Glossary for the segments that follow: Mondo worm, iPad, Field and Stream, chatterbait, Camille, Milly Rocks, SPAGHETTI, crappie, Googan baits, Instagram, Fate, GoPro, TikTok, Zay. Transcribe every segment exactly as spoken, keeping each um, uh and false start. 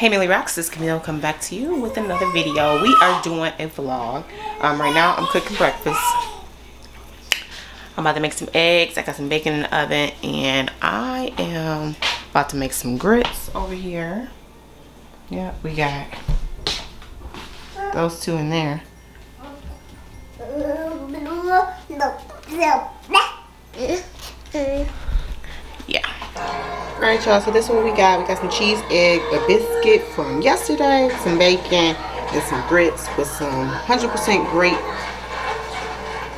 Hey Milly Rocks, this is Camille coming back to you with another video. We are doing a vlog. Um, right now I'm cooking breakfast. I'm about to make some eggs. I got some bacon in the oven and I am about to make some grits over here. Yeah, we got those two in there. Yeah. All right, y'all, so this is what we got. We got some cheese, egg, a biscuit from yesterday, some bacon, and some grits with some one hundred percent grape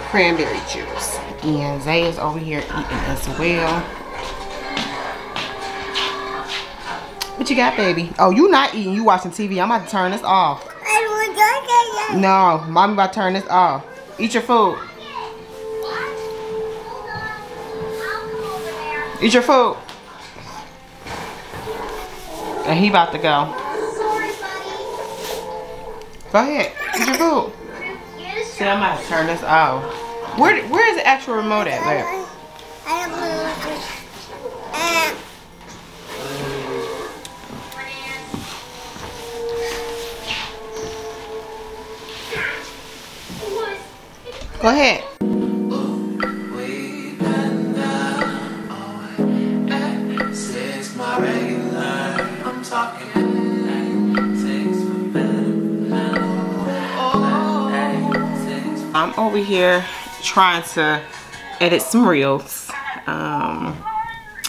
cranberry juice. And Zay is over here eating as well. What you got, baby? Oh, you not eating. You watching T V. I'm about to turn this off. No, Mommy about to turn this off. Eat your food. Eat your food. And he about to go. Go ahead. Eat your food. See, I'm about to turn this off. Where, where is the actual remote at, babe? Go ahead. I'm over here trying to edit some reels. Um,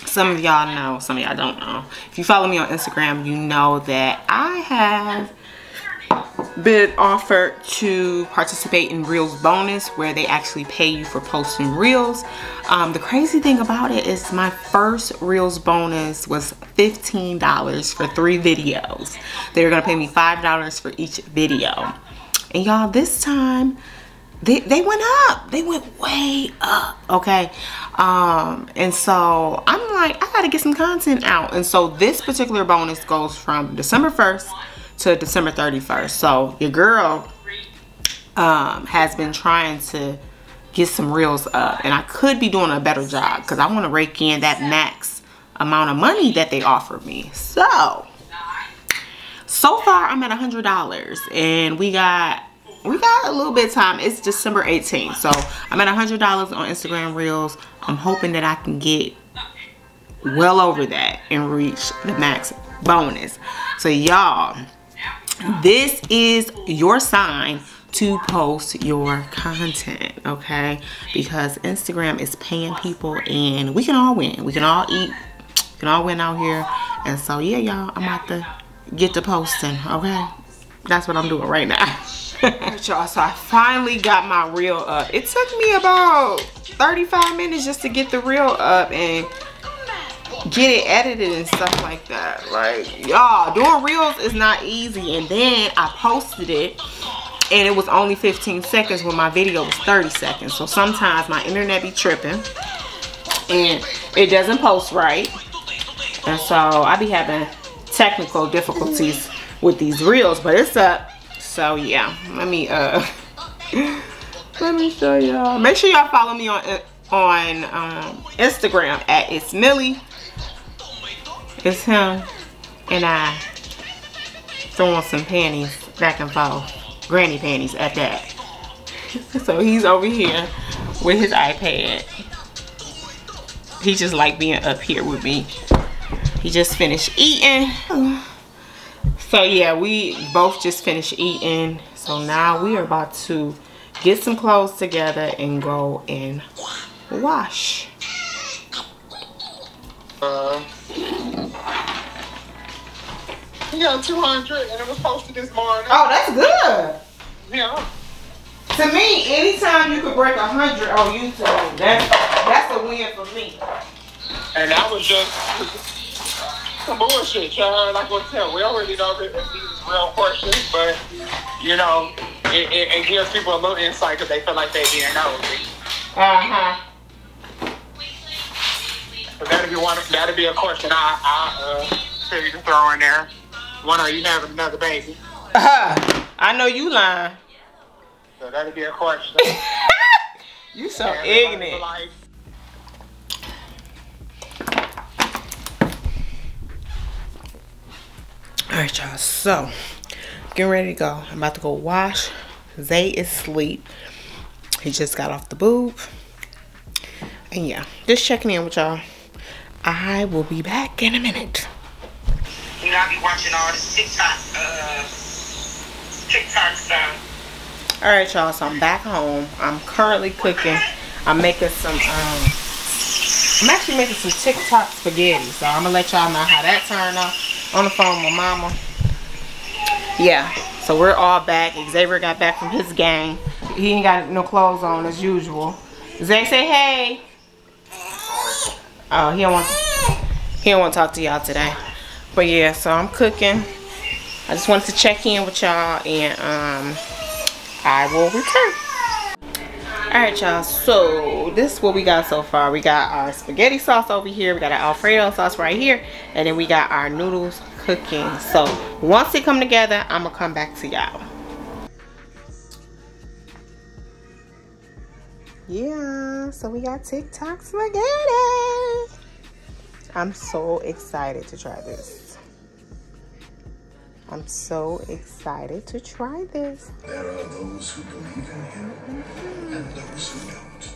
some of y'all know, some of y'all don't know. If you follow me on Instagram, you know that I have been offered to participate in Reels Bonus, where they actually pay you for posting reels. Um, the crazy thing about it is my first Reels Bonus was fifteen dollars for three videos. They were gonna pay me five dollars for each video. And y'all, this time, They, they went up. They went way up, okay? Um, and so I'm like, I gotta get some content out. And so this particular bonus goes from December first to December thirty-first. So your girl um, has been trying to get some reels up. And I could be doing a better job because I want to rake in that max amount of money that they offered me. So, so far I'm at one hundred dollars and we got... We got a little bit of time. It's December eighteenth. So I'm at one hundred dollars on Instagram Reels. I'm hoping that I can get well over that and reach the max bonus. So y'all, this is your sign to post your content, okay? Because Instagram is paying people and we can all win. We can all eat. We can all win out here. And so yeah, y'all, I'm about to get to posting, okay? That's what I'm doing right now. Alright, y'all, so I finally got my reel up. It took me about thirty-five minutes just to get the reel up and get it edited and stuff like that. Like, y'all, doing reels is not easy. And then I posted it and it was only fifteen seconds when my video was thirty seconds. So sometimes my internet be tripping and it doesn't post right. And so I be having technical difficulties with these reels, but it's up. So yeah, let me uh let me show y'all. Make sure y'all follow me on on um, Instagram at it's Milly. It's him and I throwing some panties back and forth, granny panties at that. So he's over here with his iPad. He just like being up here with me. He just finished eating. So yeah, we both just finished eating. So now we are about to get some clothes together and go and wash. Uh, you got two hundred and it was posted this morning. Oh, that's good. Yeah. To me, anytime you could break one hundred on YouTube, that's, that's a win for me. And I was just... some bullshit, y'all. Like I said, we already know that these real questions, but you know, it, it, it gives people a little insight because they feel like they didn't know. Uh huh. So that'd be one. That'd be a question I I uh, figured to throw in there. When are you having another baby? Uh huh. I know you lying. So that'd be a question. You so and ignorant. Alright, y'all. So, getting ready to go. I'm about to go wash. Zay is asleep. He just got off the boob. And yeah, just checking in with y'all. I will be back in a minute. You know, I be watching all this TikTok, uh, TikTok stuff. Alright, y'all. So, I'm back home. I'm currently cooking. I'm making some, um, I'm actually making some TikTok spaghetti. So, I'm going to let y'all know how that turned out. On the phone with mama. Yeah, so we're all back. Xavier got back from his gang. He ain't got no clothes on as usual. Zay say hey. Oh, he don't want to, he don't want to talk to y'all today. But yeah, so I'm cooking. I just wanted to check in with y'all, and um, I will return. Alright, y'all, so this is what we got so far. We got our spaghetti sauce over here. We got our Alfredo sauce right here. And then we got our noodles cooking. So once they come together, I'm gonna come back to y'all. Yeah, so we got TikTok spaghetti. I'm so excited to try this. I'm so excited to try this. There are those who believe in him and those who don't.